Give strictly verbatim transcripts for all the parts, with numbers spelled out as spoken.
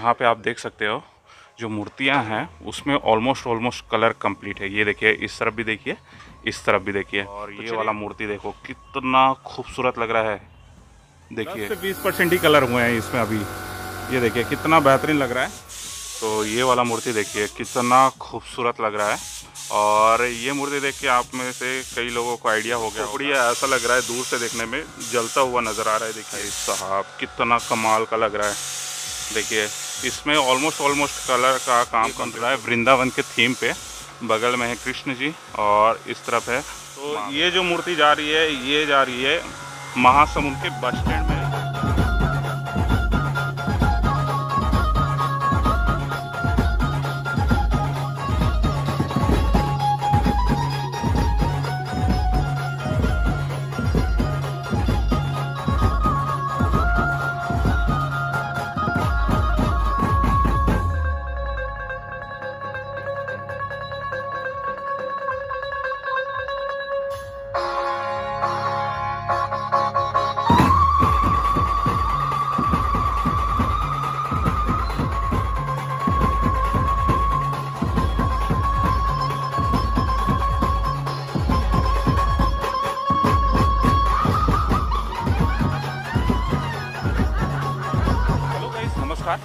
यहाँ पे आप देख सकते हो जो मूर्तियाँ हैं उसमें ऑलमोस्ट ऑलमोस्ट कलर कंप्लीट है। ये देखिए, इस तरफ भी देखिए, इस तरफ भी देखिए, और ये वाला मूर्ति देखो कितना खूबसूरत लग रहा है। देखिए दस से बीस परसेंट ही कलर हुए हैं इसमें अभी। ये देखिए कितना बेहतरीन लग रहा है। तो ये वाला मूर्ति देखिए कितना खूबसूरत लग रहा है। और ये मूर्ति देख के आप में से कई लोगों को आइडिया हो गया बढ़िया, ऐसा लग रहा है दूर से देखने में जलता हुआ नज़र आ रहा है। देखिए इस साहब कितना कमाल का लग रहा है। देखिए इसमें ऑलमोस्ट ऑलमोस्ट कलर का काम कर रहा है वृंदावन के थीम पे। बगल में है कृष्ण जी और इस तरफ है। तो ये जो मूर्ति जा रही है ये जा रही है महासमुंद के बस स्टैंड में।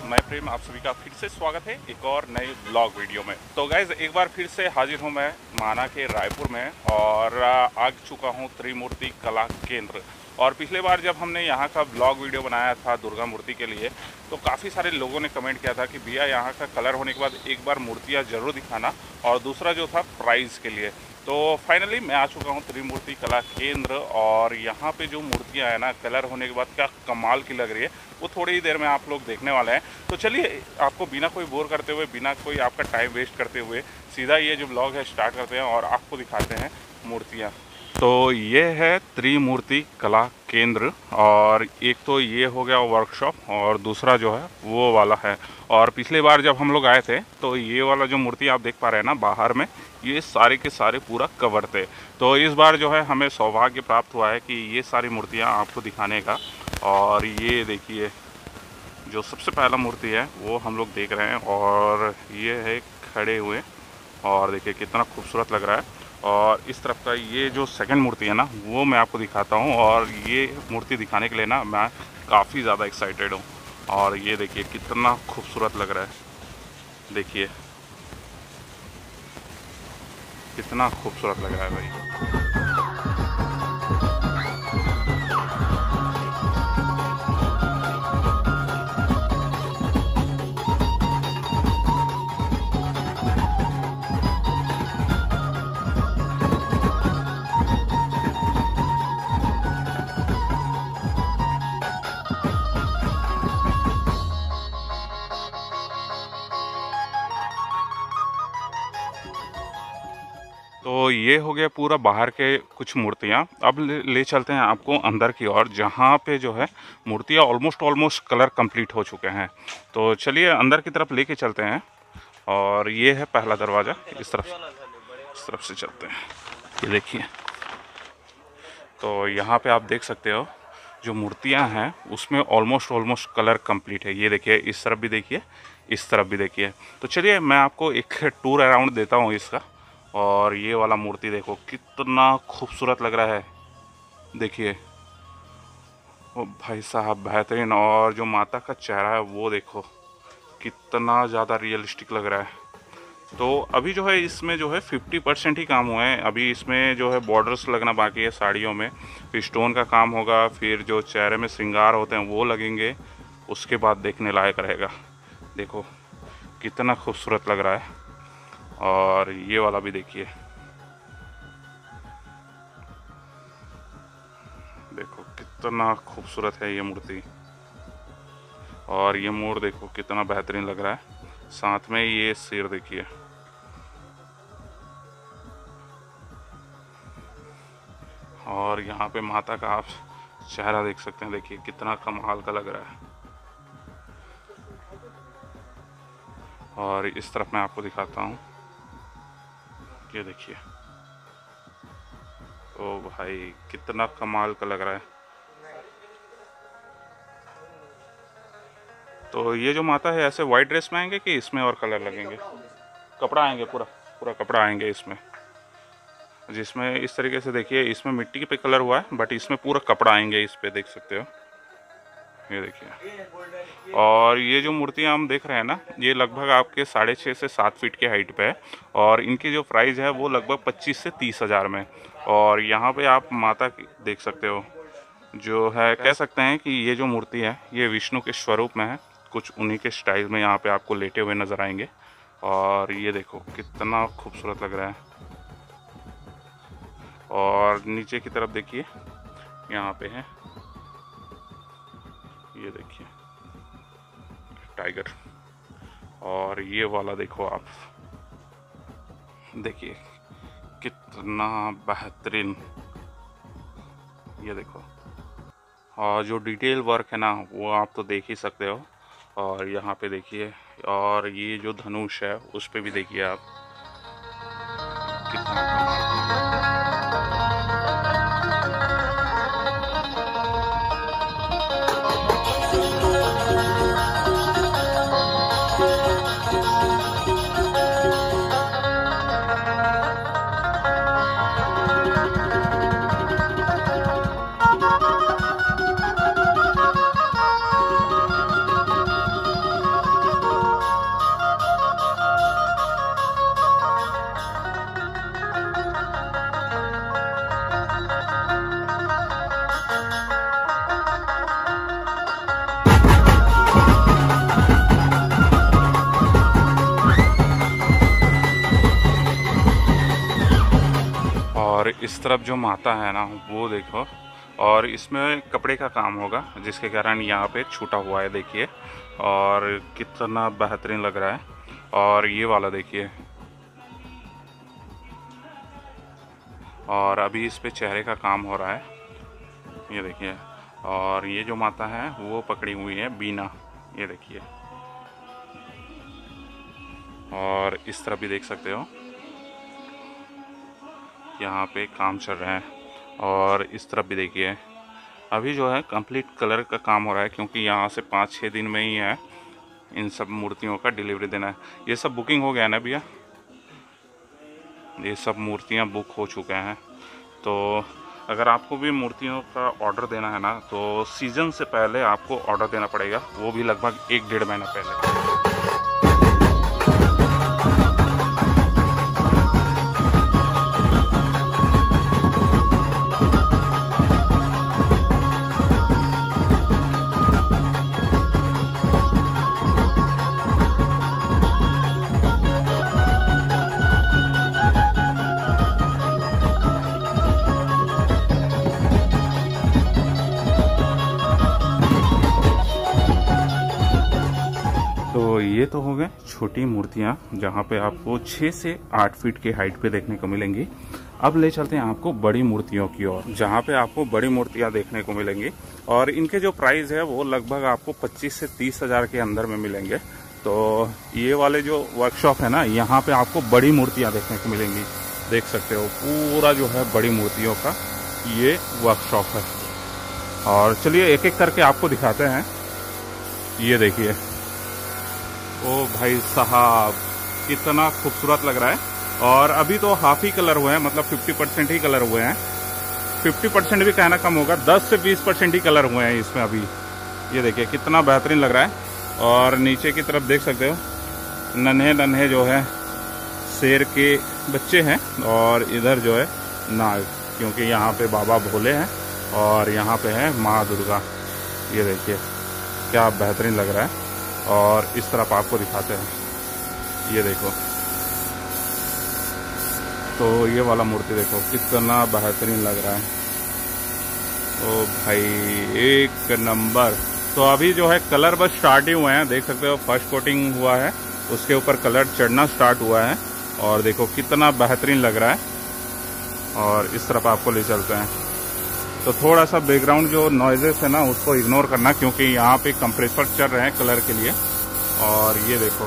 मैं प्रेम, आप सभी का फिर से स्वागत है एक और नए ब्लॉग वीडियो में। तो गाइज एक बार फिर से हाजिर हूँ मैं माना के रायपुर में और आ चुका हूँ त्रिमूर्ती कला केंद्र। और पिछले बार जब हमने यहाँ का ब्लॉग वीडियो बनाया था दुर्गा मूर्ति के लिए तो काफ़ी सारे लोगों ने कमेंट किया था कि भैया यहाँ का कलर होने के बाद एक बार मूर्तियाँ ज़रूर दिखाना, और दूसरा जो था प्राइज़ के लिए। तो फाइनली मैं आ चुका हूँ त्रिमूर्ती कला केंद्र और यहाँ पे जो मूर्तियाँ हैं ना कलर होने के बाद क्या कमाल की लग रही है वो थोड़ी ही देर में आप लोग देखने वाले हैं। तो चलिए आपको बिना कोई बोर करते हुए, बिना कोई आपका टाइम वेस्ट करते हुए सीधा ये जो ब्लॉग है स्टार्ट करते हैं और आपको दिखाते हैं मूर्तियाँ। तो ये है त्रिमूर्ति कला केंद्र और एक तो ये हो गया वर्कशॉप और दूसरा जो है वो वाला है। और पिछले बार जब हम लोग आए थे तो ये वाला जो मूर्ति आप देख पा रहे हैं ना बाहर में, ये सारे के सारे पूरा कवर थे। तो इस बार जो है हमें सौभाग्य प्राप्त हुआ है कि ये सारी मूर्तियां आपको दिखाने का। और ये देखिए जो सबसे पहला मूर्ति है वो हम लोग देख रहे हैं और ये है खड़े हुए, और देखिए कितना खूबसूरत लग रहा है। और इस तरफ का ये जो सेकंड मूर्ति है ना वो मैं आपको दिखाता हूँ। और ये मूर्ति दिखाने के लिए ना मैं काफ़ी ज़्यादा एक्साइटेड हूँ। और ये देखिए कितना खूबसूरत लग रहा है, देखिए कितना खूबसूरत लग रहा है भाई। तो ये हो गया पूरा बाहर के कुछ मूर्तियाँ। अब ले चलते हैं आपको अंदर की ओर जहाँ पे जो है मूर्तियाँ ऑलमोस्ट ऑलमोस्ट कलर कंप्लीट हो चुके हैं। तो चलिए अंदर की तरफ लेके चलते हैं। और ये है पहला दरवाज़ा, इस तरफ इस तरफ से चलते हैं। ये देखिए, तो यहाँ पे आप देख सकते हो जो मूर्तियाँ हैं उसमें ऑलमोस्ट ऑलमोस्ट कलर कंप्लीट है। ये देखिए, इस तरफ भी देखिए, इस तरफ भी देखिए। तो चलिए मैं आपको एक टूर अराउंड देता हूँ इसका। और ये वाला मूर्ति देखो कितना खूबसूरत लग रहा है, देखिए ओ भाई साहब बेहतरीन। और जो माता का चेहरा है वो देखो कितना ज़्यादा रियलिस्टिक लग रहा है। तो अभी जो है इसमें जो है पचास परसेंट ही काम हुए हैं। अभी इसमें जो है बॉर्डर्स लगना बाकी है साड़ियों में, फिर स्टोन का काम होगा, फिर जो चेहरे में श्रृंगार होते हैं वो लगेंगे, उसके बाद देखने लायक रहेगा। देखो कितना खूबसूरत लग रहा है। और ये वाला भी देखिए, देखो कितना खूबसूरत है ये मूर्ति। और ये मोर देखो कितना बेहतरीन लग रहा है, साथ में ये सिर देखिए। और यहाँ पे माता का आप चेहरा देख सकते हैं, देखिए कितना कमाल का लग रहा है। और इस तरफ मैं आपको दिखाता हूँ, ये देखिए, ओ भाई कितना कमाल का लग रहा है। तो ये जो माता है ऐसे वाइट ड्रेस में आएंगे कि इसमें और कलर लगेंगे? कपड़ा आएंगे, पूरा पूरा कपड़ा आएंगे इसमें, जिसमें इस तरीके से देखिए इसमें मिट्टी पे कलर हुआ है बट इसमें पूरा कपड़ा आएंगे इस पे, देख सकते हो ये देखिए। और ये जो मूर्तियाँ हम देख रहे हैं ना, ये लगभग आपके साढ़े छः से सात फीट के हाइट पे है और इनकी जो प्राइस है वो लगभग पच्चीस से तीस हज़ार में। और यहाँ पे आप माता की देख सकते हो जो है, कह सकते हैं कि ये जो मूर्ति है ये विष्णु के स्वरूप में है, कुछ उन्हीं के स्टाइल में यहाँ पे आपको लेटे हुए नज़र आएंगे। और ये देखो कितना खूबसूरत लग रहा है। और नीचे की तरफ देखिए यहाँ पे है, ये देखिए टाइगर। और ये वाला देखो आप, देखिए कितना बेहतरीन, ये देखो। और जो डिटेल वर्क है ना वो आप तो देख ही सकते हो। और यहाँ पे देखिए, और ये जो धनुष है उस पे भी देखिए आप कितना। और इस तरफ जो माता है ना वो देखो, और इसमें कपड़े का काम होगा जिसके कारण यहाँ पे छूटा हुआ है, देखिए। और कितना बेहतरीन लग रहा है। और ये वाला देखिए, और अभी इस पे चेहरे का काम हो रहा है, ये देखिए। और ये जो माता है वो पकड़ी हुई है बीना, ये देखिए। और इस तरफ भी देख सकते हो यहाँ पे काम चल रहा है। और इस तरफ भी देखिए अभी जो है कंप्लीट कलर का काम हो रहा है, क्योंकि यहाँ से पाँच छः दिन में ही है इन सब मूर्तियों का डिलीवरी देना है। ये सब बुकिंग हो गया ना भैया, ये सब मूर्तियाँ बुक हो चुके हैं। तो अगर आपको भी मूर्तियों का ऑर्डर देना है ना तो सीज़न से पहले आपको ऑर्डर देना पड़ेगा, वो भी लगभग एक डेढ़ महीना पहले। ये तो हो गए छोटी मूर्तियाँ जहाँ पे आपको छः से आठ फीट के हाइट पे देखने को मिलेंगी। अब ले चलते हैं आपको बड़ी मूर्तियों की ओर, जहाँ पे आपको बड़ी मूर्तियाँ देखने को मिलेंगी। और इनके जो प्राइस है वो लगभग आपको पच्चीस से तीस हज़ार के अंदर में मिलेंगे। तो ये वाले जो वर्कशॉप है ना, यहाँ पे आपको बड़ी मूर्तियाँ देखने को मिलेंगी, देख सकते हो पूरा जो है बड़ी मूर्तियों का ये वर्कशॉप है। और चलिए एक एक करके आपको दिखाते हैं। ये देखिए, ओ भाई साहब कितना खूबसूरत लग रहा है। और अभी तो हाफ ही कलर हुए हैं, मतलब पचास परसेंट ही कलर हुए हैं, पचास परसेंट भी कहना कम होगा, दस से बीस परसेंट ही कलर हुए हैं इसमें अभी। ये देखिए कितना बेहतरीन लग रहा है। और नीचे की तरफ देख सकते हो नन्हे नन्हे जो है शेर के बच्चे हैं। और इधर जो है नाग, क्योंकि यहाँ पे बाबा भोले हैं और यहाँ पे है माँ दुर्गा। ये देखिए क्या बेहतरीन लग रहा है। और इस तरफ आपको दिखाते हैं, ये देखो। तो ये वाला मूर्ति देखो कितना बेहतरीन लग रहा है। ओ भाई एक नंबर। तो अभी जो है कलर बस स्टार्ट ही हुए हैं, देख सकते हो फर्स्ट कोटिंग हुआ है, उसके ऊपर कलर चढ़ना स्टार्ट हुआ है। और देखो कितना बेहतरीन लग रहा है। और इस तरफ आपको ले चलते हैं। तो थोड़ा सा बैकग्राउंड जो नॉइजेस है ना उसको इग्नोर करना, क्योंकि यहाँ पे कंप्रेसर चल रहे हैं कलर के लिए। और ये देखो,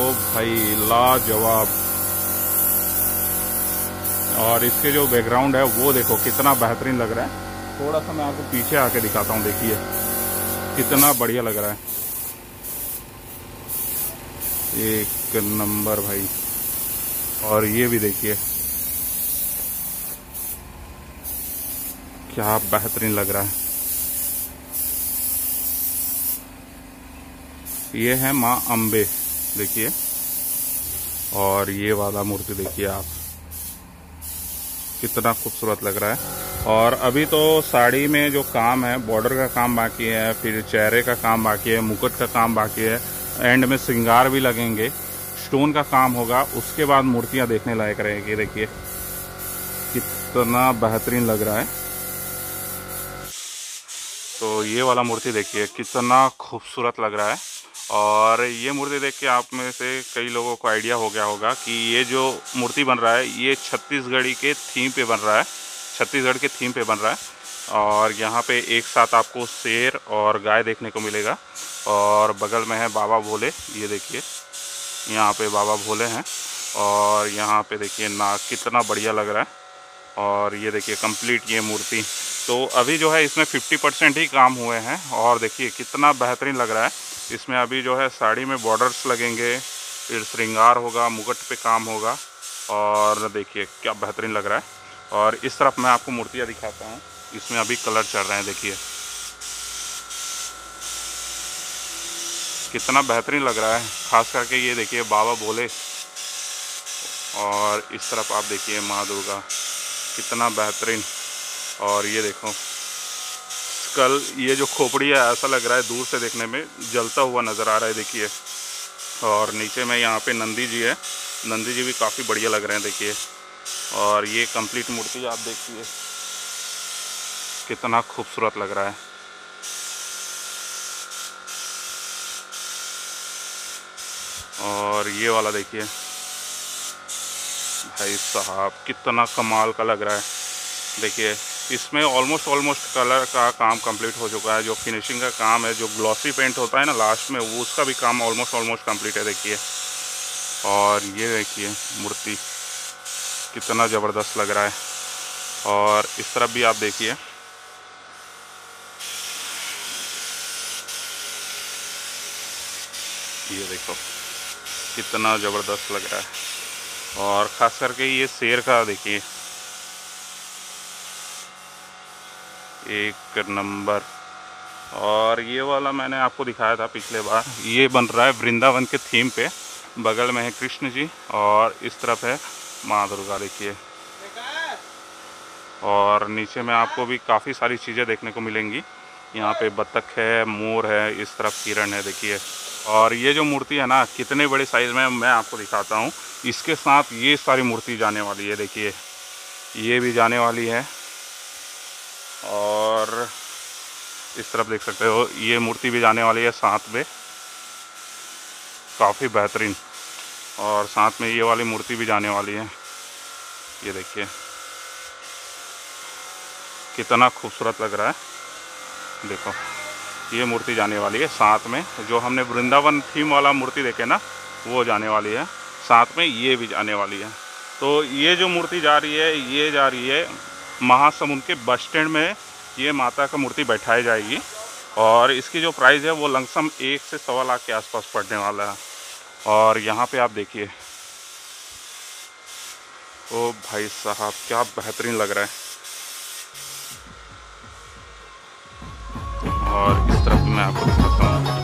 ओ भाई लाजवाब। और इसके जो बैकग्राउंड है वो देखो कितना बेहतरीन लग रहा है। थोड़ा सा मैं आपको पीछे आके दिखाता हूँ, देखिए कितना बढ़िया लग रहा है। एक नंबर भाई। और ये भी देखिए क्या बेहतरीन लग रहा है। ये है माँ अम्बे देखिए, और ये वाला मूर्ति देखिए आप, कितना खूबसूरत लग रहा है। और अभी तो साड़ी में जो काम है, बॉर्डर का काम बाकी है, फिर चेहरे का काम बाकी है, मुकुट का काम बाकी है, एंड में श्रृंगार भी लगेंगे, स्टोन का काम होगा, उसके बाद मूर्तियां देखने लायक रहेगी। देखिए कितना बेहतरीन लग रहा है। तो ये वाला मूर्ति देखिए कितना खूबसूरत लग रहा है। और ये मूर्ति देख के आप में से कई लोगों को आइडिया हो गया होगा कि ये जो मूर्ति बन रहा है ये छत्तीसगढ़ी के थीम पे बन रहा है, छत्तीसगढ़ के थीम पे बन रहा है। और यहाँ पे एक साथ आपको शेर और गाय देखने को मिलेगा, और बगल में है बाबा भोले। ये देखिए यहाँ पे बाबा भोले हैं, और यहाँ पे देखिए ना कितना बढ़िया लग रहा है। और ये देखिए कंप्लीट ये मूर्ति। तो अभी जो है इसमें पचास परसेंट ही काम हुए हैं, और देखिए कितना बेहतरीन लग रहा है। इसमें अभी जो है साड़ी में बॉर्डर्स लगेंगे, फिर श्रृंगार होगा, मुकुट पे काम होगा, और देखिए क्या बेहतरीन लग रहा है। और इस तरफ मैं आपको मूर्तियाँ दिखाता हूँ, इसमें अभी कलर चढ़ रहे हैं। देखिए कितना बेहतरीन लग रहा है, खास करके ये देखिए बाबा भोले। और इस तरफ आप देखिए माँ दुर्गा, कितना बेहतरीन। और ये देखो कल ये जो खोपड़ी है ऐसा लग रहा है दूर से देखने में जलता हुआ नज़र आ रहा है देखिए। और नीचे में यहाँ पे नंदी जी है, नंदी जी भी काफ़ी बढ़िया लग रहे हैं देखिए। और ये कंप्लीट मूर्ति आप देखिए कितना खूबसूरत लग रहा है। और ये वाला देखिए भाई साहब कितना कमाल का लग रहा है। देखिए इसमें ऑलमोस्ट ऑलमोस्ट कलर का काम कंप्लीट हो चुका है, जो फिनिशिंग का काम है, जो ग्लॉसी पेंट होता है ना लास्ट में, वो उसका भी काम ऑलमोस्ट ऑलमोस्ट कंप्लीट है देखिए। और ये देखिए मूर्ति कितना ज़बरदस्त लग रहा है। और इस तरफ भी आप देखिए, ये देखो कितना ज़बरदस्त लग रहा है। और ख़ास करके ये शेर का देखिए एक नंबर। और ये वाला मैंने आपको दिखाया था पिछले बार, ये बन रहा है वृंदावन के थीम पे। बगल में है कृष्ण जी, और इस तरफ है माँ दुर्गा देखिए। और नीचे में आपको भी काफ़ी सारी चीज़ें देखने को मिलेंगी। यहाँ पे बत्तख है, मोर है, इस तरफ किरण है देखिए। और ये जो मूर्ति है ना कितने बड़े साइज़ में, मैं आपको दिखाता हूँ। इसके साथ ये सारी मूर्ति जाने वाली है देखिए, ये भी जाने वाली है। और इस तरफ देख सकते हो ये मूर्ति भी जाने वाली है साथ में, काफ़ी बेहतरीन। और साथ में ये वाली मूर्ति भी जाने वाली है, ये देखिए कितना खूबसूरत लग रहा है। देखो ये मूर्ति जाने वाली है साथ में, जो हमने वृंदावन थीम वाला मूर्ति देखे ना वो जाने वाली है, साथ में ये भी जाने वाली है। तो ये जो मूर्ति जा रही है ये जा रही है महासमुंद के बस स्टैंड में, ये माता का मूर्ति बैठाई जाएगी। और इसकी जो प्राइस है वो लमसम एक से सवा लाख के आसपास पड़ने वाला है। और यहाँ पे आप देखिए, ओ भाई साहब क्या बेहतरीन लग रहा है। और इस तरफ मैं आपको दिखाता हूँ।